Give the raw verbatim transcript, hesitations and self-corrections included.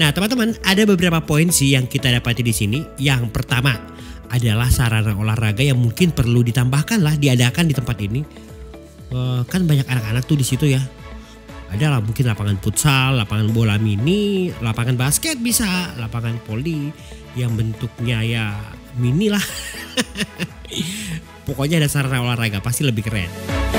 Nah, teman-teman, ada beberapa poin sih yang kita dapati di sini. Yang pertama adalah sarana olahraga yang mungkin perlu ditambahkan lah, diadakan di tempat ini. Uh, kan banyak anak-anak tuh di situ ya. Ada lah mungkin lapangan futsal, lapangan bola mini, lapangan basket bisa, lapangan voli yang bentuknya ya mini lah. Pokoknya ada sarana olahraga pasti lebih keren.